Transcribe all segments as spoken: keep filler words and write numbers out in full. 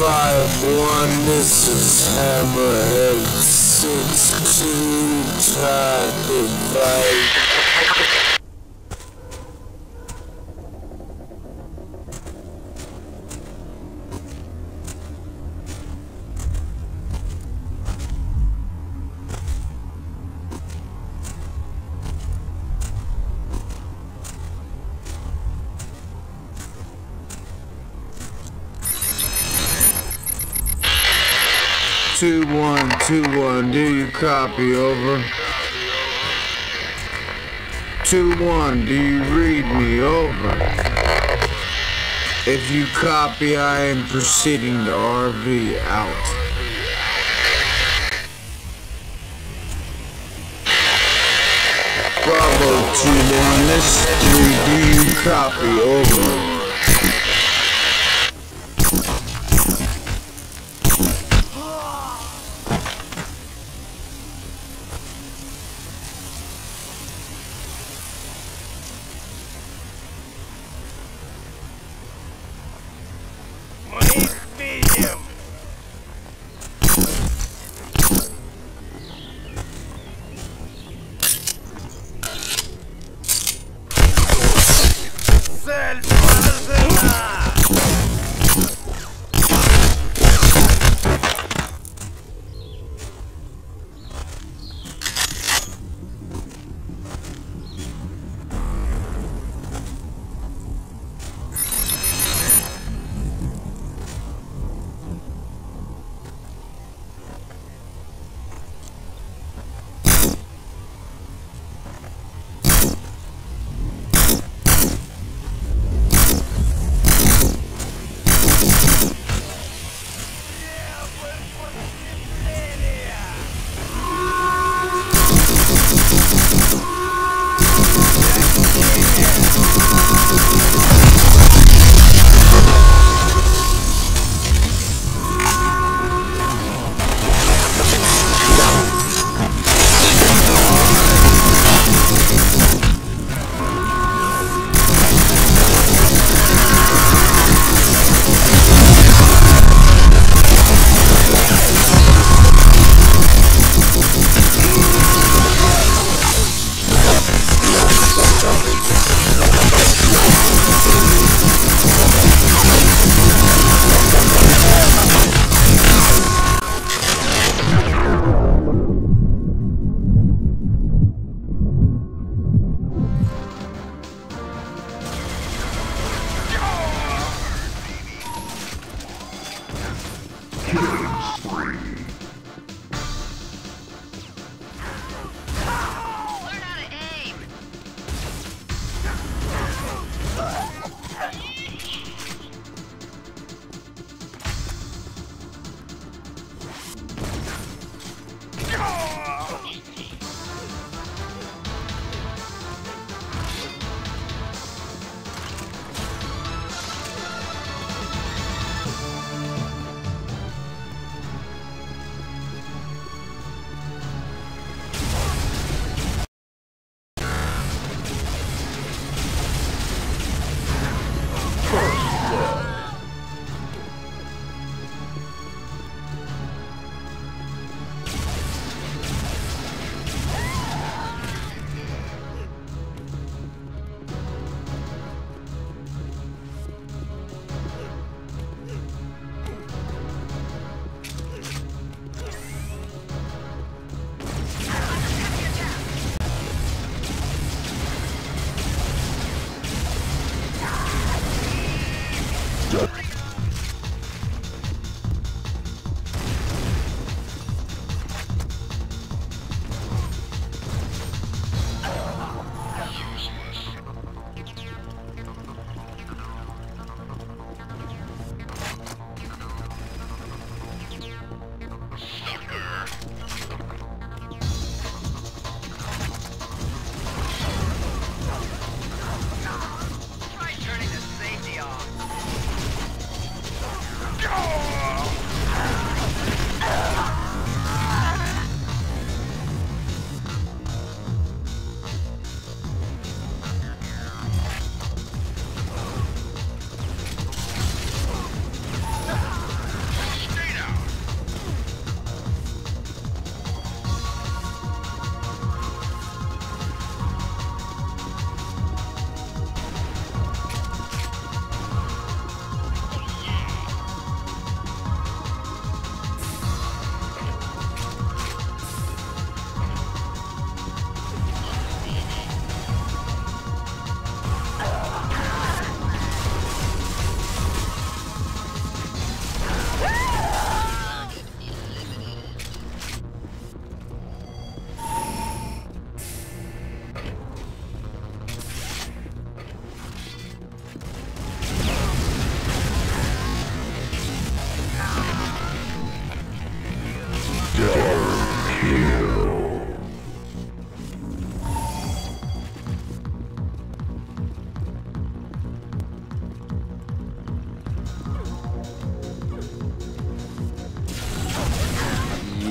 five one, this is Hammerhead six two, time to fight. two one, two one, do you copy, over? two one, do you read me, over? If you copy, I am proceeding to R V out. Bravo two one, this is three, do you copy, over? Sell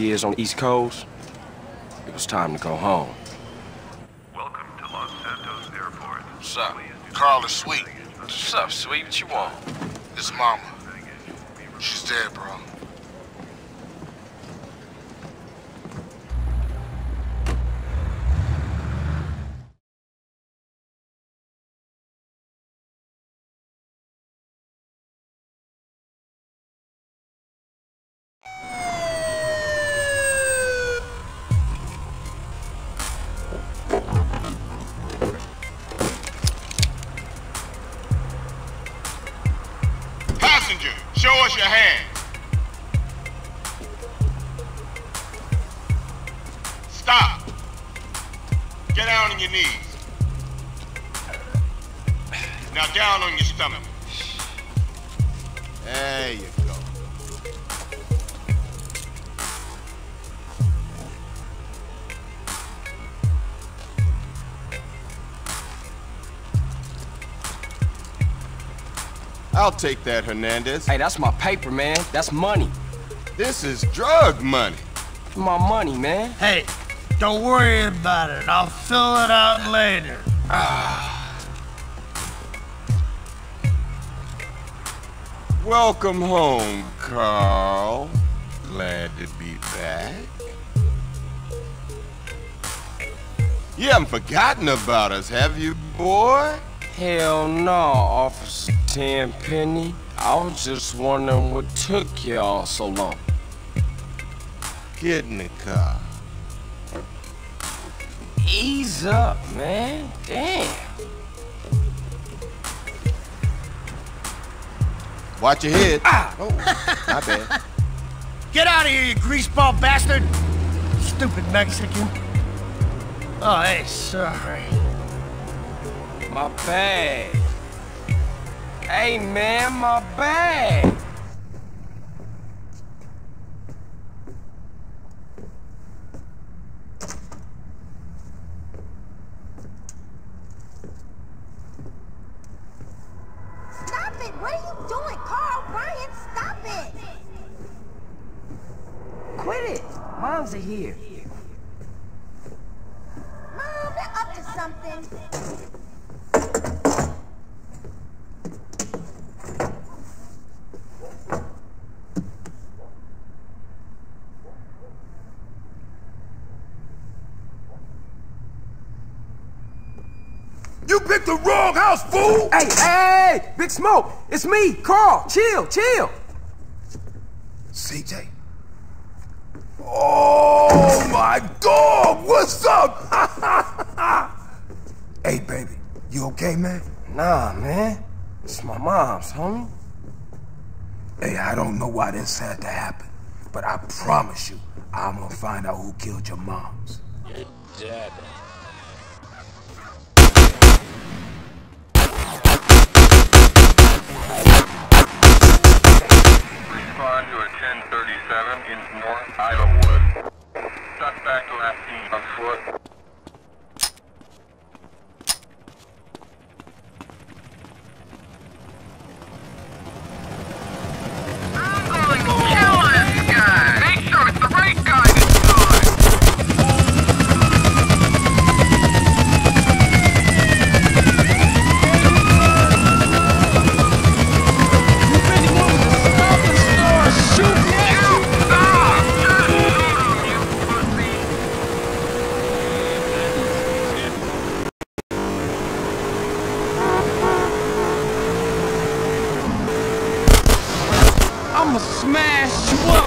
years on the East Coast, it was time to go home. Welcome to Los Santos Airport. What's up? Carl is sweet. What's up, sweet? What you want? This mama. She's dead, bro. Show us your hand. Stop. Get down on your knees. Now down on your stomach. There you go. I'll take that, Hernandez. Hey, that's my paper, man. That's money. This is drug money. My money, man. Hey, don't worry about it. I'll fill it out later. Welcome home, Carl. Glad to be back. You haven't forgotten about us, have you, boy? Hell no, Officer Tenpenny. I was just wondering what took y'all so long. Get in the car. Ease up, man. Damn. Watch your head. Ah. Oh, my bad. Get out of here, you greaseball bastard! Stupid Mexican. Oh, hey, sorry. My bag. Hey, man, my bag. Stop it! What are you doing, Carl? Brian, stop it! Quit it! Moms are here. Mom, they're up to something. You picked the wrong house, fool! Hey, hey, hey! Big Smoke! It's me, Carl! Chill, chill! C J. Oh, my God! What's up? Hey, baby, you okay, man? Nah, man. It's my mom's, homie. Hey, I don't know why this had to happen, but I promise you, I'm gonna find out who killed your moms. Your dad. ten thirty-seven in North Idlewood. Shut back to last team on foot. I'm going to kill this guy! Make sure it's the right guy this time! You really want to stop and start shooting? Smash!